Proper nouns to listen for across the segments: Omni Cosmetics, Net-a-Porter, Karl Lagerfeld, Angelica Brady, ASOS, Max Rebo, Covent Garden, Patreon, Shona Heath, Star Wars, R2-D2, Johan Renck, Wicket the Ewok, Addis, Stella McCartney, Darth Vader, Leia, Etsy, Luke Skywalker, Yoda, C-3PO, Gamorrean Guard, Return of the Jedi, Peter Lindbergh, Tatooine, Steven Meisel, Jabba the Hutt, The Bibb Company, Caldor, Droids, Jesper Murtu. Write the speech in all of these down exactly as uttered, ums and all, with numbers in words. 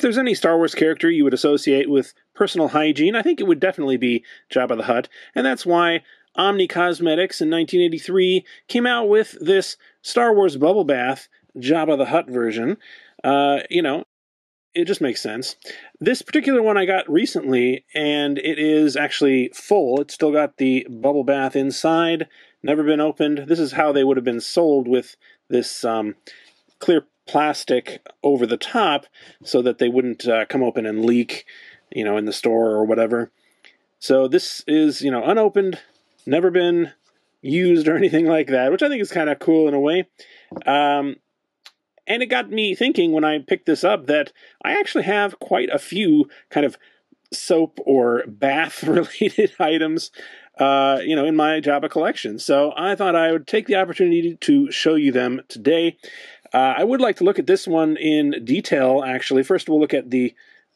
If there's any Star Wars character you would associate with personal hygiene, I think it would definitely be Jabba the Hutt, and that's why Omni Cosmetics in nineteen eighty-three came out with this Star Wars Bubble Bath Jabba the Hutt version. Uh, you know, it just makes sense. This particular one I got recently, and it is actually full. It's still got the bubble bath inside, never been opened. This is how they would have been sold, with this um, clear plastic over the top so that they wouldn't uh, come open and leak, you know, in the store or whatever. So this is, you know, unopened, never been used or anything like that, which I think is kind of cool in a way. Um, and it got me thinking when I picked this up that I actually have quite a few kind of soap or bath-related items, uh, you know, in my Jabba collection. So I thought I would take the opportunity to show you them today. Uh, I would like to look at this one in detail, actually. First, we'll look at the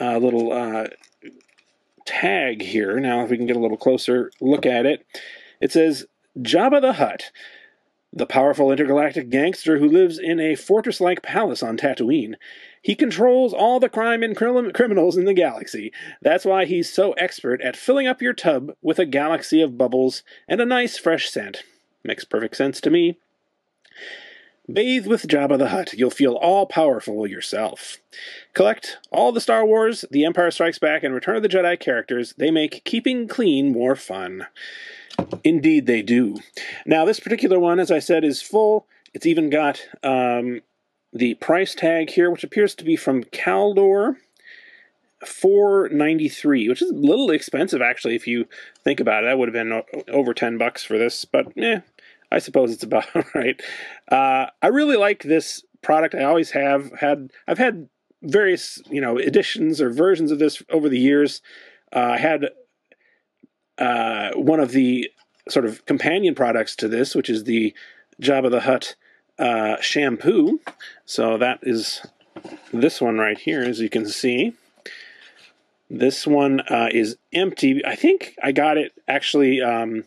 uh, little uh, tag here. Now, if we can get a little closer look at it. It says, Jabba the Hutt, the powerful intergalactic gangster who lives in a fortress-like palace on Tatooine. He controls all the crime and crim criminals in the galaxy. That's why he's so expert at filling up your tub with a galaxy of bubbles and a nice fresh scent. Makes perfect sense to me. Bathe with Jabba the Hutt. You'll feel all-powerful yourself. Collect all the Star Wars, The Empire Strikes Back, and Return of the Jedi characters. They make keeping clean more fun. Indeed they do. Now, this particular one, as I said, is full. It's even got um, the price tag here, which appears to be from Caldor, four ninety-three, which is a little expensive, actually, if you think about it. That would have been over ten bucks for this, but eh, I suppose it's about right. Uh, I really like this product. I always have had, I've had various, you know, editions or versions of this over the years. Uh, I had Uh, one of the sort of companion products to this, which is the Jabba the Hutt uh, shampoo. So that is this one right here, as you can see. This one uh, is empty. I think I got it actually um,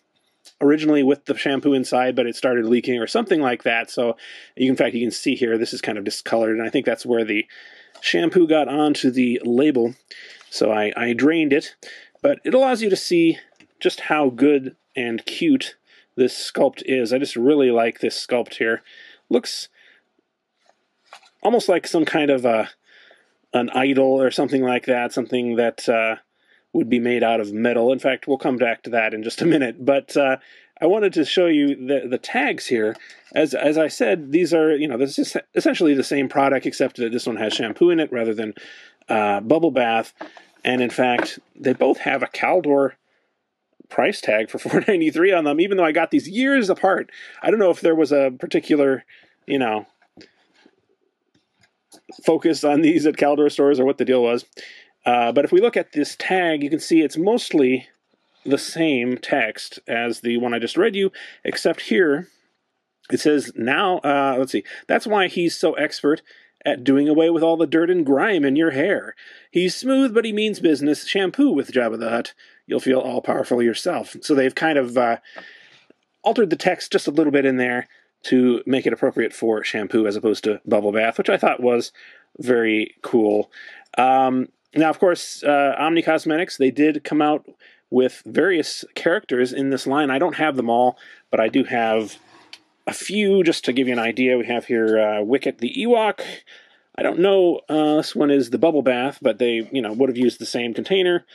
originally with the shampoo inside, but it started leaking or something like that. So you can, in fact, you can see here, this is kind of discolored, and I think that's where the shampoo got onto the label. So I, I drained it. But it allows you to see just how good and cute this sculpt is. I just really like this sculpt here. Looks almost like some kind of a, an idol or something like that, something that uh, would be made out of metal. In fact, we'll come back to that in just a minute. But uh, I wanted to show you the, the tags here. As, as I said, these are, you know, this is essentially the same product, except that this one has shampoo in it rather than uh, bubble bath. And in fact, they both have a Caldor price tag for four ninety-three on them, even though I got these years apart. I don't know if there was a particular, you know, focus on these at Caldor stores or what the deal was. Uh, but if we look at this tag, you can see it's mostly the same text as the one I just read you, except here it says now, uh, let's see, that's why he's so expert at doing away with all the dirt and grime in your hair. He's smooth, but he means business. Shampoo with Jabba the Hutt. You'll feel all-powerful yourself. So they've kind of uh, altered the text just a little bit in there to make it appropriate for shampoo as opposed to bubble bath, which I thought was very cool. Um, now, of course, uh, Omni Cosmetics, they did come out with various characters in this line. I don't have them all, but I do have a few, just to give you an idea. We have here uh, Wicket the Ewok. I don't know, uh, this one is the bubble bath, but they, you know, would have used the same container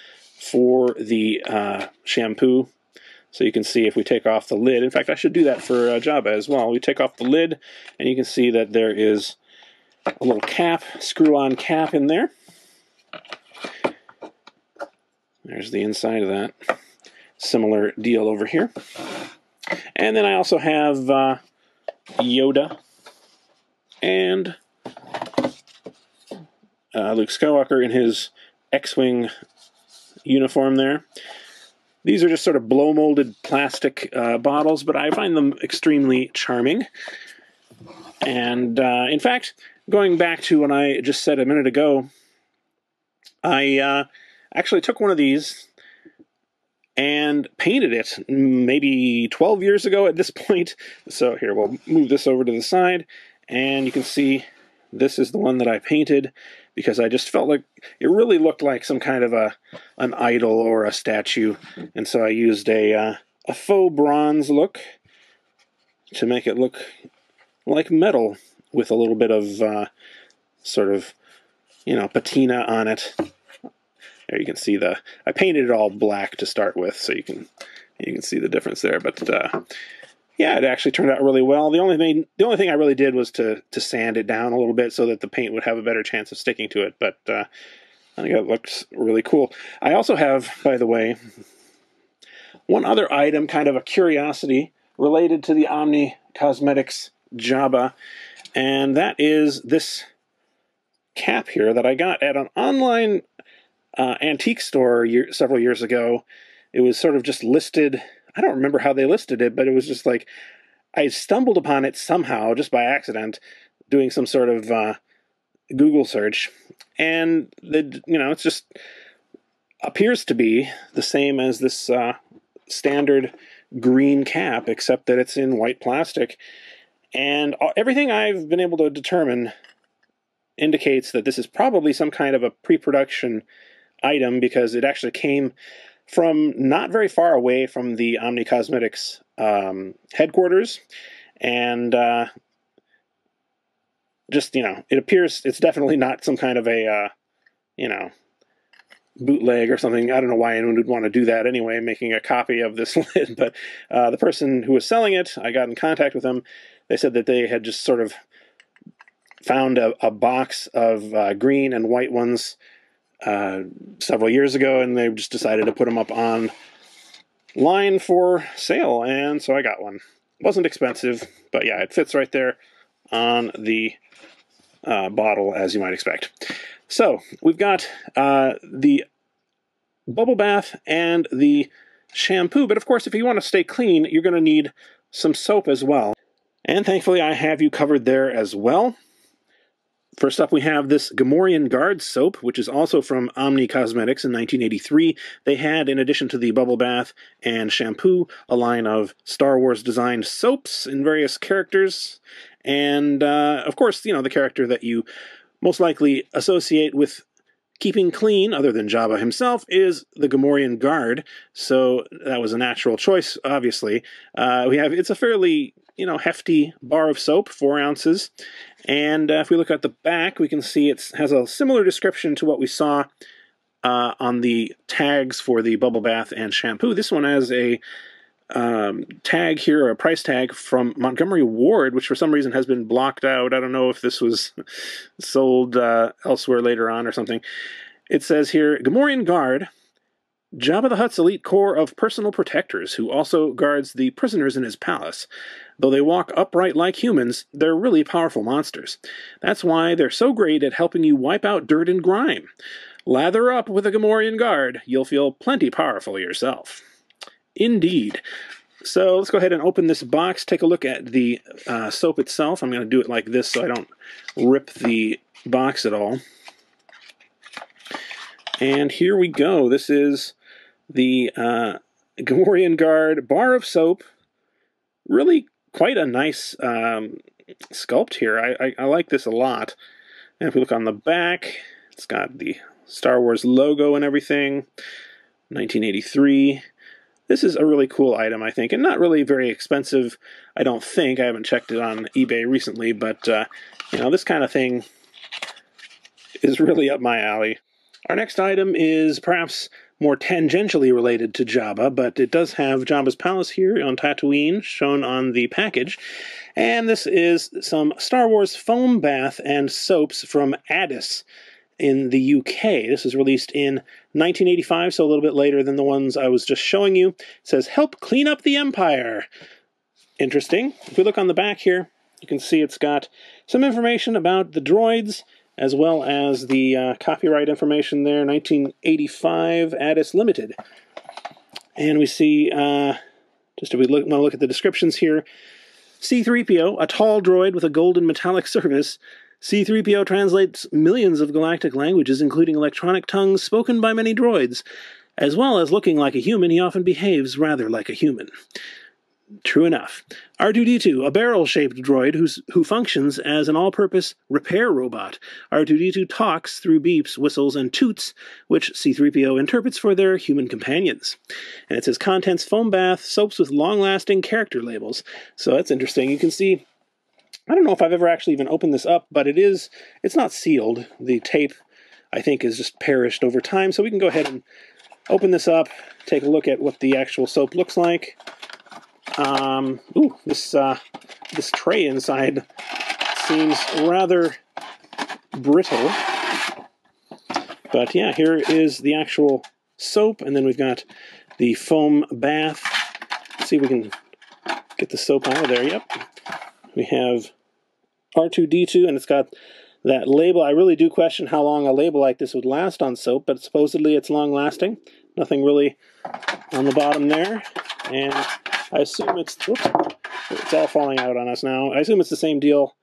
for the uh, shampoo. So you can see if we take off the lid. In fact, I should do that for uh, Jabba as well. We take off the lid, and you can see that there is a little cap, screw-on cap in there. There's the inside of that. Similar deal over here. And then I also have uh, Yoda and uh, Luke Skywalker in his X-Wing uniform there. These are just sort of blow-molded plastic uh, bottles, but I find them extremely charming. And uh, in fact, going back to what I just said a minute ago, I uh, actually took one of these and painted it maybe twelve years ago at this point. So here, we'll move this over to the side, and you can see This is the one that I painted because I just felt like it really looked like some kind of a an idol or a statue, and so I used a uh, a faux bronze look to make it look like metal with a little bit of uh, sort of, you know, patina on it. There you can see the, I painted it all black to start with, so you can you can see the difference there. But uh, yeah, it actually turned out really well. The only thing the only thing I really did was to to sand it down a little bit so that the paint would have a better chance of sticking to it. But uh, I think it looks really cool. I also have, by the way, one other item, kind of a curiosity related to the Omni Cosmetics Jabba, and that is this cap here that I got at an online uh, antique store year, several years ago. It was sort of just listed. I don't remember how they listed it, but it was just like I stumbled upon it somehow, just by accident, doing some sort of uh, Google search, and the you know it just appears to be the same as this uh, standard green cap, except that it's in white plastic, and everything I've been able to determine indicates that this is probably some kind of a pre-production item, because it actually came from not very far away from the Omni Cosmetics um, headquarters, and uh, just, you know, it appears it's definitely not some kind of a, uh, you know, bootleg or something. I don't know why anyone would want to do that anyway, making a copy of this lid, but uh, the person who was selling it, I got in contact with them. They said that they had just sort of found a, a box of uh, green and white ones uh, several years ago, and they just decided to put them up on line for sale, and so I got one. It wasn't expensive, but yeah, it fits right there on the uh, bottle, as you might expect. So we've got uh, the bubble bath and the shampoo, but of course if you want to stay clean, you're going to need some soap as well, and thankfully I have you covered there as well. First up, we have this Gamorrean Guard soap, which is also from Omni Cosmetics in nineteen eighty-three. They had, in addition to the bubble bath and shampoo, a line of Star Wars designed soaps in various characters. And, uh, of course, you know, the character that you most likely associate with keeping clean, other than Jabba himself, is the Gamorrean Guard. So that was a natural choice, obviously. Uh, we have, it's a fairly, you know, hefty bar of soap, four ounces. And uh, if we look at the back, we can see it has a similar description to what we saw uh, on the tags for the bubble bath and shampoo. This one has a um, tag here, or a price tag, from Montgomery Ward, which for some reason has been blocked out. I don't know if this was sold uh, elsewhere later on or something. It says here, Gamorrean Guard, Jabba the Hutt's elite corps of personal protectors, who also guards the prisoners in his palace. Though they walk upright like humans, they're really powerful monsters. That's why they're so great at helping you wipe out dirt and grime. Lather up with a Gamorrean Guard. You'll feel plenty powerful yourself. Indeed. So let's go ahead and open this box, take a look at the uh, soap itself. I'm going to do it like this so I don't rip the box at all. And here we go. This is the uh, Gamorrean Guard bar of soap. Really quite a nice um, sculpt here. I, I, I like this a lot. And if we look on the back, it's got the Star Wars logo and everything. nineteen eighty-three. This is a really cool item, I think, and not really very expensive, I don't think. I haven't checked it on eBay recently, but uh, you know, this kind of thing is really up my alley. Our next item is perhaps more tangentially related to Jabba, but it does have Jabba's palace here on Tatooine, shown on the package. And this is some Star Wars foam bath and soaps from Addis in the U K. This was released in nineteen eighty-five, so a little bit later than the ones I was just showing you. It says, help clean up the Empire. Interesting. If we look on the back here, you can see it's got some information about the droids, as well as the uh, copyright information there, nineteen eighty-five, Addis Limited. And we see, uh, just if we look, want to look at the descriptions here, C three P O, a tall droid with a golden metallic surface. C three P O translates millions of galactic languages, including electronic tongues spoken by many droids. As well as looking like a human, he often behaves rather like a human. True enough. R two D two, a barrel-shaped droid who's, who functions as an all-purpose repair robot. R two D two talks through beeps, whistles, and toots, which C three P O interprets for their human companions. And it says contents, foam bath, soaps with long-lasting character labels. So that's interesting. You can see, I don't know if I've ever actually even opened this up, but it is, it's not sealed. The tape, I think, has just perished over time. So we can go ahead and open this up, take a look at what the actual soap looks like. Um, ooh, this, uh, this tray inside seems rather brittle, but yeah, here is the actual soap, and then we've got the foam bath. Let's see if we can get the soap out of there. Yep. We have R two D two, and it's got that label. I really do question how long a label like this would last on soap, but supposedly it's long-lasting. Nothing really on the bottom there, and I assume it's, whoops, it's all falling out on us now. I assume it's the same deal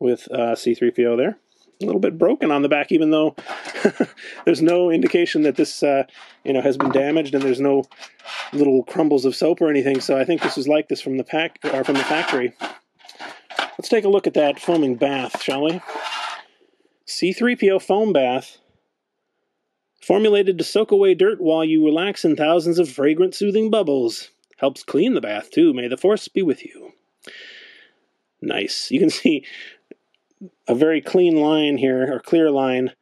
with uh, C three P O there. A little bit broken on the back, even though there's no indication that this uh, you know, has been damaged, and there's no little crumbles of soap or anything. So I think this is like this from the pack or from the factory. Let's take a look at that foaming bath, shall we? C three P O foam bath. Formulated to soak away dirt while you relax in thousands of fragrant, soothing bubbles. Helps clean the bath, too. May the force be with you. Nice. You can see a very clean line here, or clear line,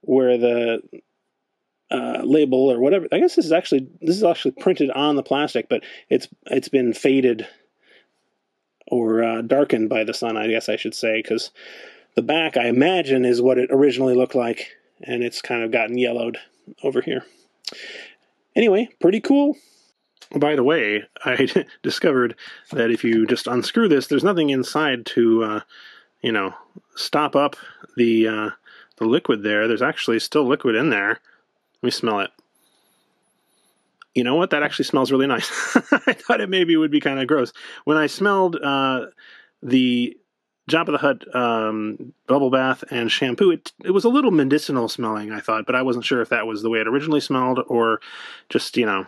where the uh, label or whatever. I guess this is actually this is actually printed on the plastic, but it's it's been faded or uh, darkened by the sun, I guess I should say, because the back, I imagine, is what it originally looked like, and it's kind of gotten yellowed over here. Anyway, pretty cool. By the way, I discovered that if you just unscrew this, there's nothing inside to, uh, you know, stop up the uh, the liquid there. There's actually still liquid in there. Let me smell it. You know what? That actually smells really nice. I thought it maybe would be kind of gross. When I smelled uh, the Jabba the Hutt um, bubble bath and shampoo, it, it was a little medicinal smelling, I thought, but I wasn't sure if that was the way it originally smelled or just, you know,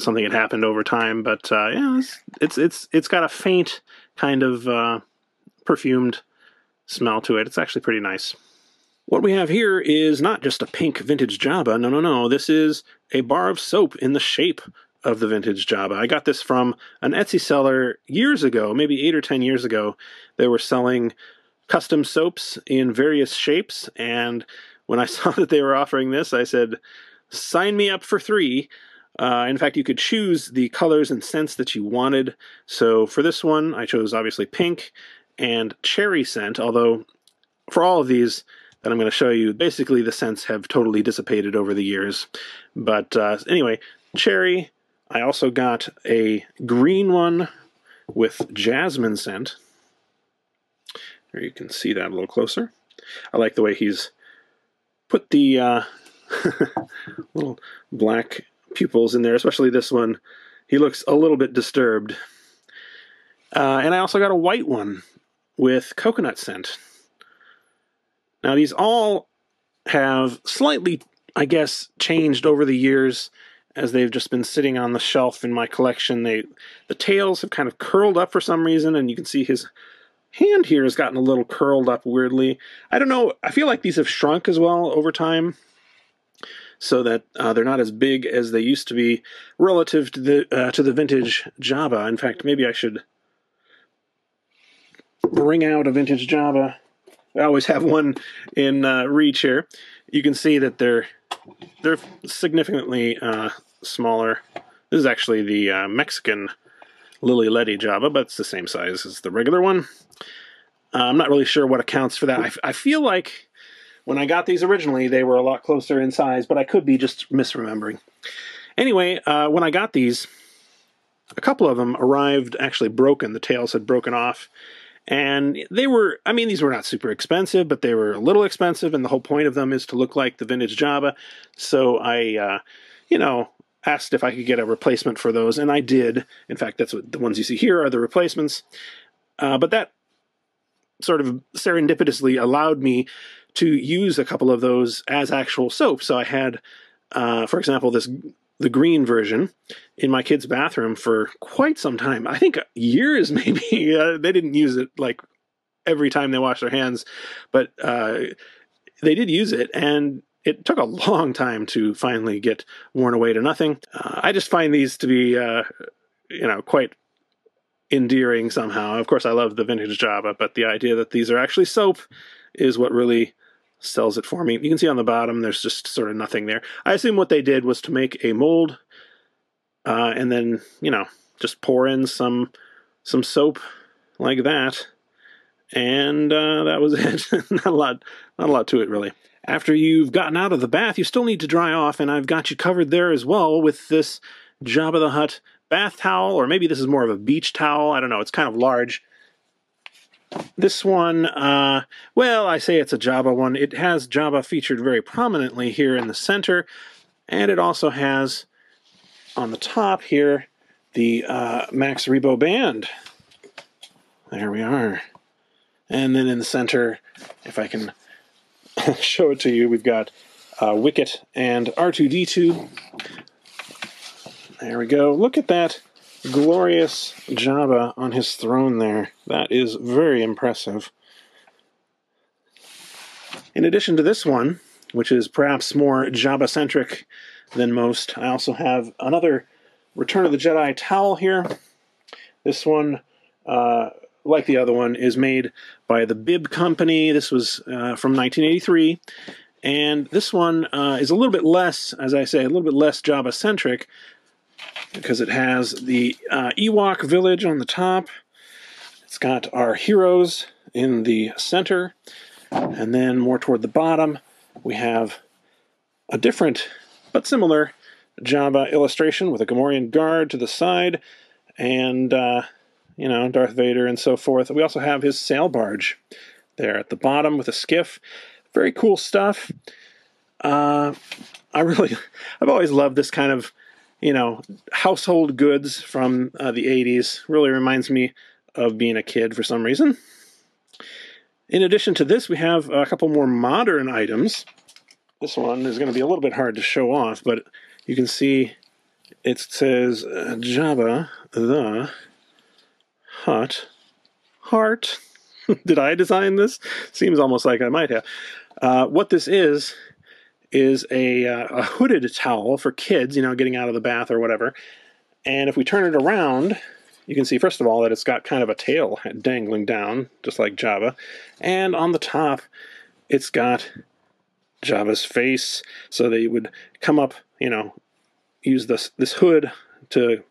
something had happened over time, but uh, yeah, it's, it's it's it's got a faint kind of uh, perfumed smell to it. It's actually pretty nice. What we have here is not just a pink vintage Jabba. No, no, no. This is a bar of soap in the shape of the vintage Jabba. I got this from an Etsy seller years ago, maybe eight or ten years ago. They were selling custom soaps in various shapes, and when I saw that they were offering this, I said, "Sign me up for three." Uh, in fact, you could choose the colors and scents that you wanted. So for this one, I chose obviously pink and cherry scent, although for all of these that I'm going to show you, basically the scents have totally dissipated over the years. But uh, anyway, cherry. I also got a green one with jasmine scent. There you can see that a little closer. I like the way he's put the uh, little black pupils in there, especially this one. He looks a little bit disturbed. Uh, and I also got a white one with coconut scent. Now these all have slightly, I guess, changed over the years as they've just been sitting on the shelf in my collection. They, the tails have kind of curled up for some reason, and you can see his hand here has gotten a little curled up weirdly. I don't know, I feel like these have shrunk as well over time, so that uh, they're not as big as they used to be relative to the uh, to the vintage Jabba. In fact, maybe I should bring out a vintage Jabba. I always have one in uh, reach here. You can see that they're they're significantly uh, smaller. This is actually the uh, Mexican Lily Letty Jabba, but it's the same size as the regular one. Uh, I'm not really sure what accounts for that. I, I feel like when I got these originally, they were a lot closer in size, but I could be just misremembering. Anyway, uh, when I got these, a couple of them arrived actually broken. The tails had broken off. And they were, I mean, these were not super expensive, but they were a little expensive, and the whole point of them is to look like the vintage Jabba. So I, uh, you know, asked if I could get a replacement for those, and I did. In fact, that's what the ones you see here are the replacements. Uh, but that sort of serendipitously allowed me to use a couple of those as actual soap. So I had, uh, for example, this the green version in my kid's bathroom for quite some time. I think years, maybe. Uh, they didn't use it like every time they washed their hands, but uh, they did use it, and it took a long time to finally get worn away to nothing. Uh, I just find these to be, uh, you know, quite endearing somehow. Of course, I love the vintage Jabba, but the idea that these are actually soap is what really sells it for me. You can see on the bottom, there's just sort of nothing there. I assume what they did was to make a mold uh, and then, you know, just pour in some some soap like that. And uh, that was it. not a lot, not a lot to it, really. After you've gotten out of the bath, you still need to dry off, and I've got you covered there as well with this Jabba the Hutt bath towel, or maybe this is more of a beach towel. I don't know. It's kind of large. This one, uh, well, I say it's a Jabba one. It has Jabba featured very prominently here in the center, and it also has on the top here the uh, Max Rebo band. There we are. And then in the center, if I can show it to you, we've got uh, Wicket and R two D two. There we go. Look at that glorious Jabba on his throne there. That is very impressive. In addition to this one, which is perhaps more Jabba-centric than most, I also have another Return of the Jedi towel here. This one, uh, like the other one, is made by the Bibb Company. This was uh, from nineteen eighty-three. And this one uh, is a little bit less, as I say, a little bit less Jabba-centric, because it has the uh, Ewok village on the top. It's got our heroes in the center, and then more toward the bottom we have a different but similar Jabba illustration with a Gamorrean Guard to the side, and uh, you know, Darth Vader and so forth. We also have his sail barge there at the bottom with a skiff. Very cool stuff. Uh, I really, I've always loved this kind of, you know, household goods from uh, the eighties. Really reminds me of being a kid for some reason. In addition to this, we have a couple more modern items. This one is going to be a little bit hard to show off, but you can see it says uh, Jabba the Hutt Heart. Did I design this? Seems almost like I might have. Uh, what this is, is a, uh, a hooded towel for kids, you know, getting out of the bath or whatever. And if we turn it around, you can see, first of all, that it's got kind of a tail dangling down, just like Jabba. And on the top, it's got Jabba's face, so that you would come up, you know, use this, this hood to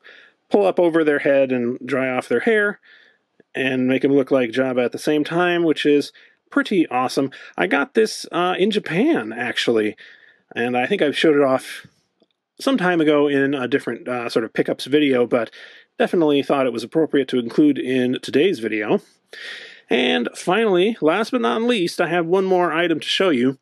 pull up over their head and dry off their hair and make them look like Jabba at the same time, which is pretty awesome. I got this uh, in Japan, actually, and I think I've showed it off some time ago in a different uh, sort of pickups video, but definitely thought it was appropriate to include in today's video. And finally, last but not least, I have one more item to show you.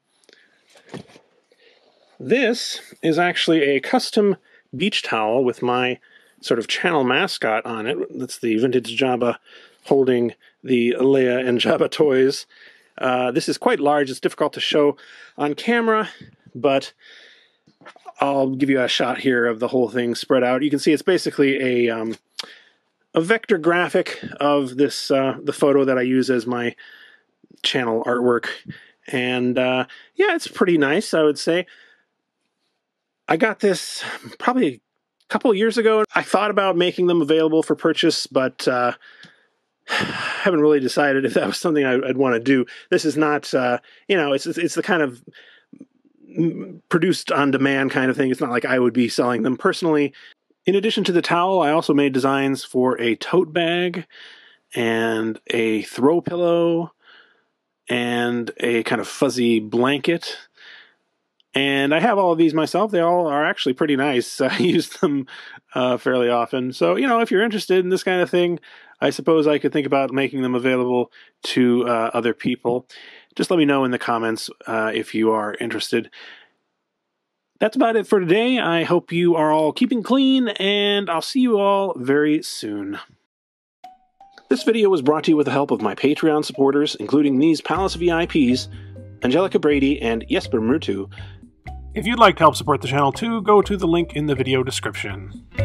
This is actually a custom beach towel with my sort of channel mascot on it. That's the vintage Jabba holding the Leia and Jabba toys. Uh, this is quite large. It's difficult to show on camera, but I'll give you a shot here of the whole thing spread out. You can see it's basically a um, a vector graphic of this uh, the photo that I use as my channel artwork. And uh, yeah, it's pretty nice, I would say. I got this probably a couple years ago. I thought about making them available for purchase, but uh, I haven't really decided if that was something I, I'd want to do. This is not, uh, you know, it's it's the kind of produced on demand kind of thing. It's not like I would be selling them personally. In addition to the towel, I also made designs for a tote bag and a throw pillow and a kind of fuzzy blanket. And I have all of these myself. They all are actually pretty nice. I use them uh, fairly often. So, you know, if you're interested in this kind of thing, I suppose I could think about making them available to uh, other people. Just let me know in the comments uh, if you are interested. That's about it for today. I hope you are all keeping clean, and I'll see you all very soon. This video was brought to you with the help of my Patreon supporters, including these Palace V I Ps, Angelica Brady and Jesper Murtu. If you'd like to help support the channel too, go to the link in the video description.